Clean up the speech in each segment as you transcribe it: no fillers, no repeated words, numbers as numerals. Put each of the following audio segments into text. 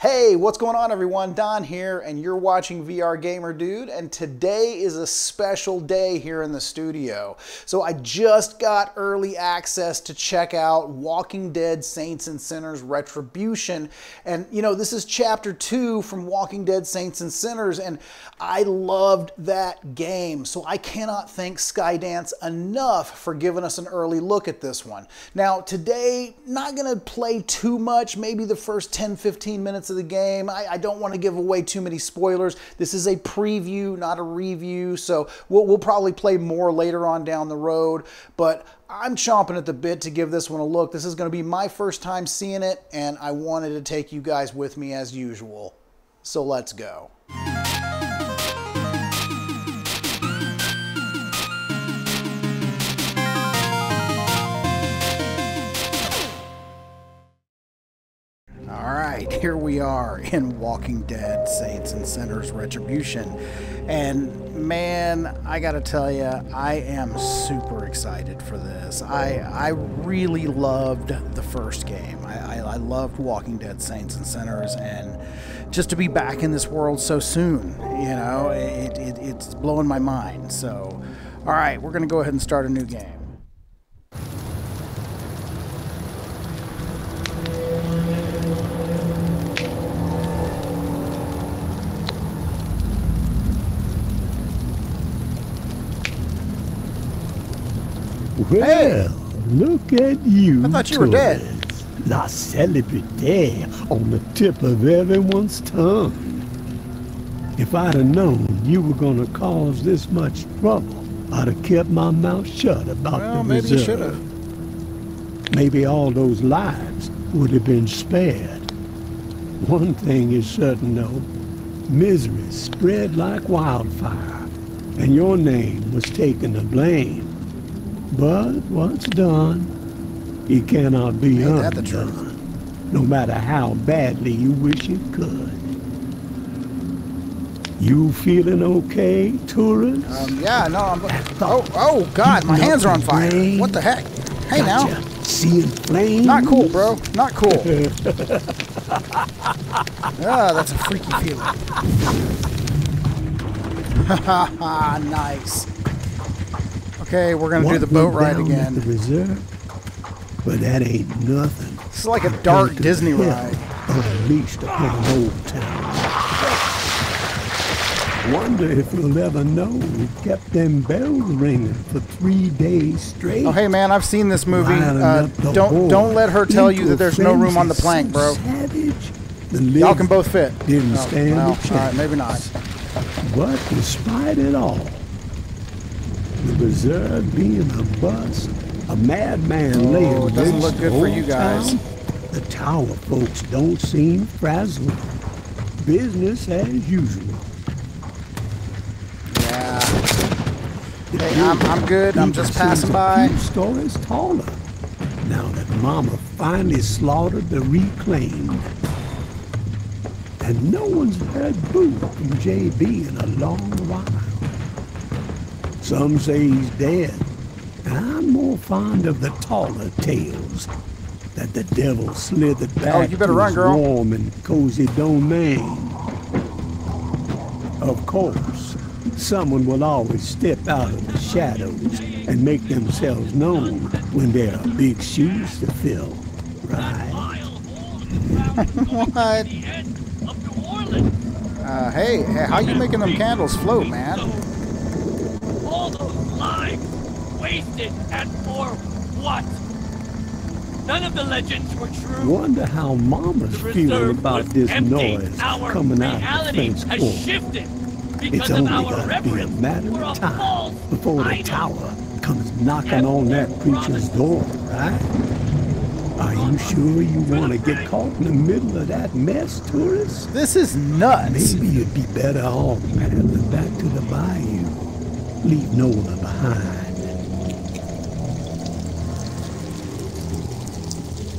Hey, what's going on everyone? Don here, and you're watching VR Gamer Dude, and today is a special day here in the studio. So I just got early access to check out Walking Dead Saints and Sinners Retribution. And you know, this is chapter 2 from Walking Dead Saints and Sinners, and I loved that game. So I cannot thank Skydance enough for giving us an early look at this one. Now today, not gonna play too much, maybe the first 10-15 minutes of the game. I don't want to give away too many spoilers. This is a preview, not a review, so we'll probably play more later on down the road, but I'm chomping at the bit to give this one a look. This is going to be my first time seeing it, and I wanted to take you guys with me as usual. So let's go. Here we are in Walking Dead Saints and Sinners Retribution, and man, I gotta tell you, I am super excited for this. I really loved the first game. I loved Walking Dead Saints and Sinners, and just to be back in this world so soon, you know, it's blowing my mind. So all right, we're gonna go ahead and start a new game. Well, look at you. I thought you were dead. La célébrité on the tip of everyone's tongue. If I'd have known you were going to cause this much trouble, I'd have kept my mouth shut about the reserve. Maybe you should have. Maybe all those lives would have been spared. One thing is certain, though. Misery spread like wildfire, and your name was taking the blame. But what's done, it cannot be undone, no matter how badly you wish it could. You feeling okay, tourist? Yeah, no, I'm... Oh, God, my hands are on fire. What the heck? Hey, now. Seeing flames? Not cool, bro. Not cool. Ah, that's a freaky feeling. Ha, nice. Okay, we're gonna do the boat ride again. The reserve, but that ain't nothing. This is like a dark Disney ride. Unleashed upon an old town. Wonder if we'll ever know who kept them bells ringing for 3 days straight. Oh hey man, I've seen this movie. Don't let her tell you that there's no room on the plank, bro. Y'all can both fit. Didn't stand a chance. All right, maybe not. But despite it all, the reserve being a bust, a madman lay waste. Doesn't look good for you guys. The tower folks don't seem frazzled. Business as usual. Yeah. Hey, I'm good. I'm just passing by. 2 stories taller now that Mama finally slaughtered the reclaimed, and no one's heard boo from JB in a long while. Some say he's dead, and I'm more fond of the taller tales that the devil slithered back to his warm and cozy domain. Of course, someone will always step out of the shadows and make themselves known when there are big shoes to fill, right? What? Hey, how you making them candles float, man? Wasted and for what? None of the legends were true. Wonder how Mama's feeling about this noise coming out of the fence court. It's only going to be a matter of time before the tower comes knocking on that preacher's door, right? Are you sure you want to get caught in the middle of that mess, tourist? This is nuts. Maybe you'd be better off paddling back to the bayou. Leave Nola behind.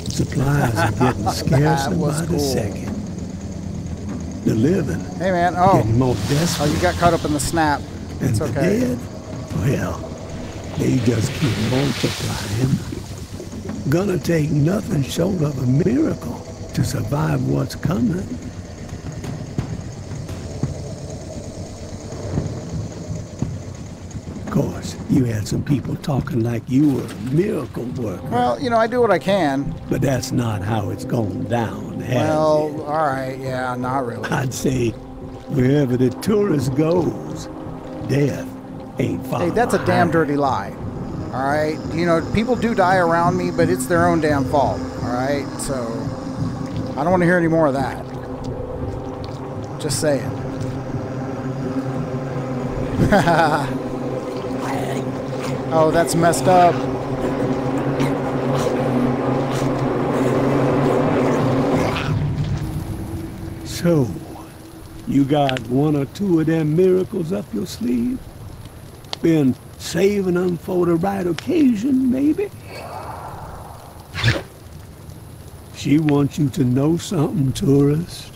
Supplies are getting scarcer by the second. The living. Hey man, getting more desperate. Oh, you got caught up in the snap. And it's okay. The dead, well, they just keep multiplying. Gonna take nothing short of a miracle to survive what's coming. Of course, you had some people talking like you were a miracle worker. Well, you know, I do what I can. But that's not how it's going down, has it? Well, all right, yeah, not really. I'd say wherever the tourist goes, death ain't far behind. Hey, that's a damn dirty lie. All right, you know, people do die around me, but it's their own damn fault. All right, so I don't want to hear any more of that. Just saying. Oh, that's messed up. So, you got one or two of them miracles up your sleeve? Been saving them for the right occasion, maybe? She wants you to know something, tourist.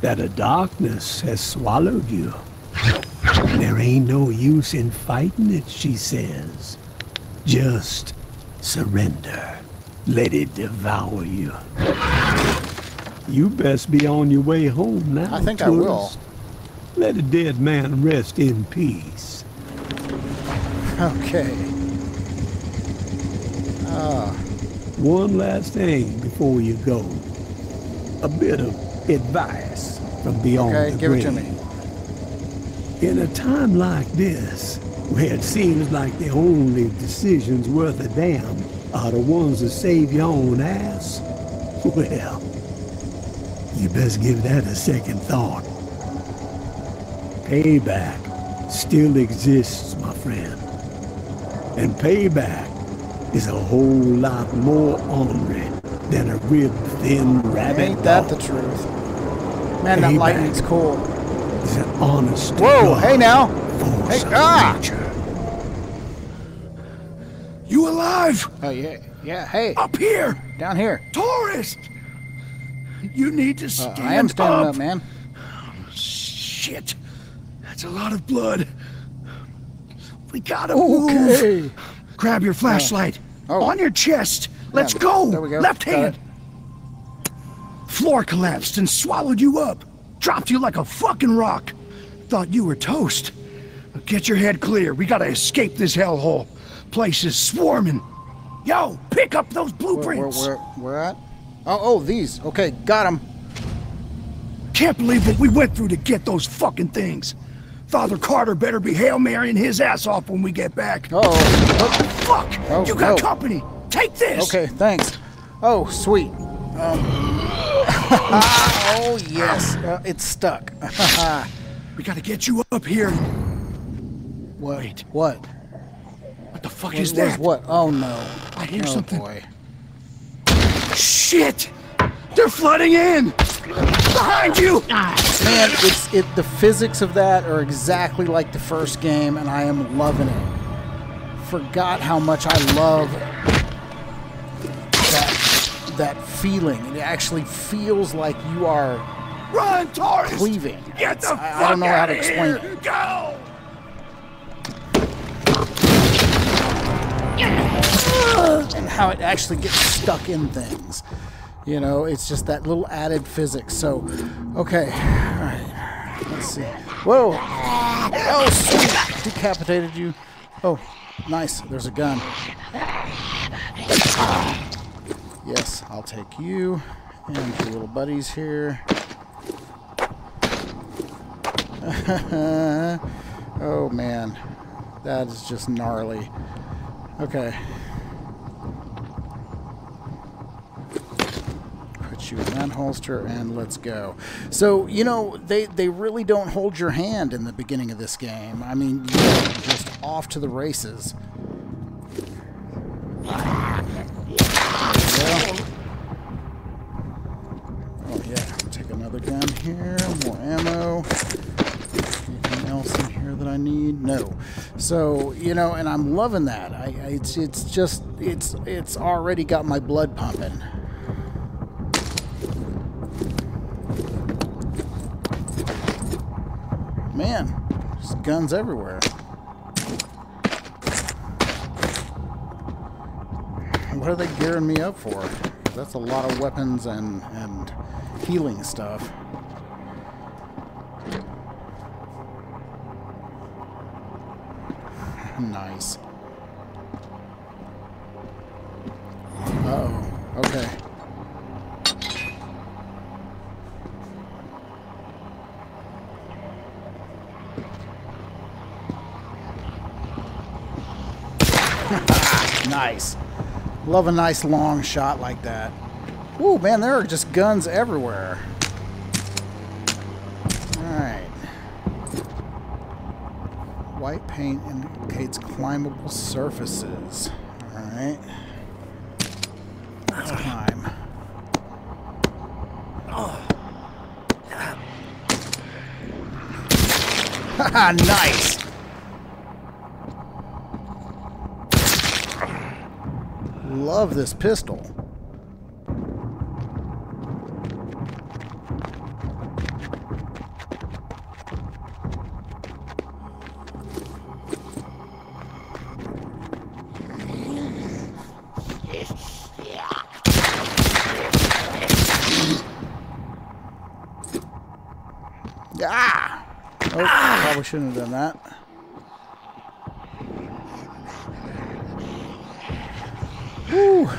That a darkness has swallowed you. There ain't no use in fighting it, she says. Just surrender. Let it devour you. You best be on your way home now, I think, tourist. I will. Let a dead man rest in peace. Okay. One last thing before you go. A bit of advice from beyond the grave. Okay, give it to me. In a time like this, where it seems like the only decisions worth a damn are the ones that save your own ass, well, you best give that a second thought. Payback still exists, my friend. And payback is a whole lot more ornery than a rib-thin rabbit. Ain't that the truth? Man, that lightning's cool. It's an honest. Whoa! Hey now! Hey! You alive? Oh yeah, yeah. Hey. Up here. Down here. Tourist, you need to stand up. I am standing up, man. Oh, shit, that's a lot of blood. We gotta move. Grab your flashlight. On your chest. Let's go. There we go. Left hand. Floor collapsed and swallowed you up. Dropped you like a fucking rock. Thought you were toast. Get your head clear. We gotta escape this hellhole. Place is swarming. Yo, pick up those blueprints. Where at? Oh, these. Okay, got them. Can't believe what we went through to get those fucking things. Father Carter better be Hail Marying his ass off when we get back. Fuck! Oh, you got company! Take this! Okay, thanks. Oh, sweet. Oh, yes. It's stuck. We gotta get you up here. What? Wait. What? What the fuck is that? What? Oh, no. I hear something. Boy. Shit! They're flooding in! Behind you! Man, the physics of that are exactly like the first game, and I am loving it. Forgot how much I love that feeling. It actually feels like you are cleaving. Get the fuck I don't know how to explain it. Go! And how it actually gets stuck in things. You know, it's just that little added physics. So, okay. All right. Let's see. Whoa. Oh, sweet. Decapitated you. Oh, nice. There's a gun. Yes, I'll take you and your little buddies here. Oh, man. That is just gnarly. Okay. You in that holster, and let's go. So, you know, they really don't hold your hand in the beginning of this game. I mean, you're just off to the races. Oh, yeah. Take another gun here. More ammo. Anything else in here that I need? No. So, you know, and I'm loving that. It's just, it's already got my blood pumping. Man, there's guns everywhere. What are they gearing me up for? That's a lot of weapons and healing stuff. Nice. Uh-oh. Okay. Nice. Love a nice long shot like that. Ooh, man, there are just guns everywhere. Alright. White paint indicates climbable surfaces. Alright. Let's climb. Haha, nice! Love this pistol. Ah! Oh, probably shouldn't have done that. Woo! Okay.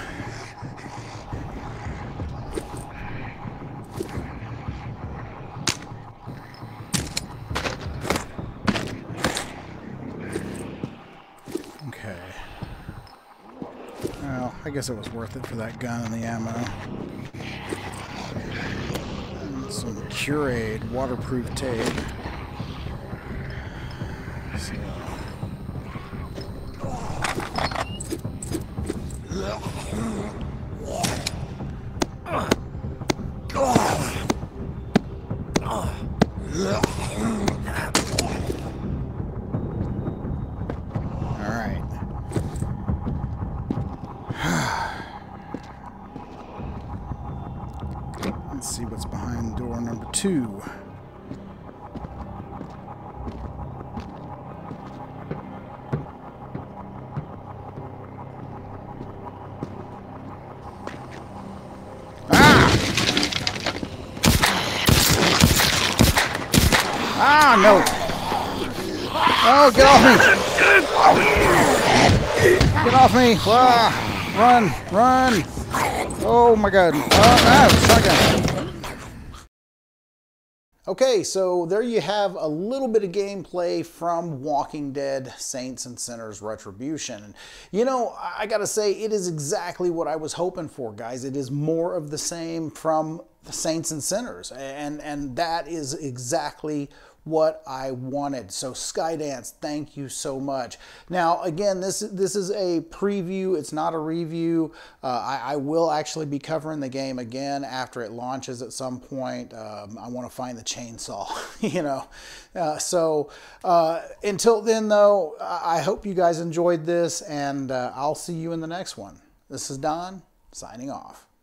Well, I guess it was worth it for that gun and the ammo. And some Curade waterproof tape. So. Alright. Let's see what's behind door number 2. Ah, no. Oh, get off me. Get off me. Ah, run, run. Oh, my God. Shotgun. Okay, so there you have a little bit of gameplay from Walking Dead Saints and Sinners Retribution. And, you know, I gotta say, it is exactly what I was hoping for, guys. It is more of the same from Saints and Sinners, and that is exactly what I wanted. So Skydance, thank you so much. Now again, this is a preview, it's not a review. I will actually be covering the game again after it launches at some point. I want to find the chainsaw, you know. So until then though, I hope you guys enjoyed this, and I'll see you in the next one. This is Don, signing off.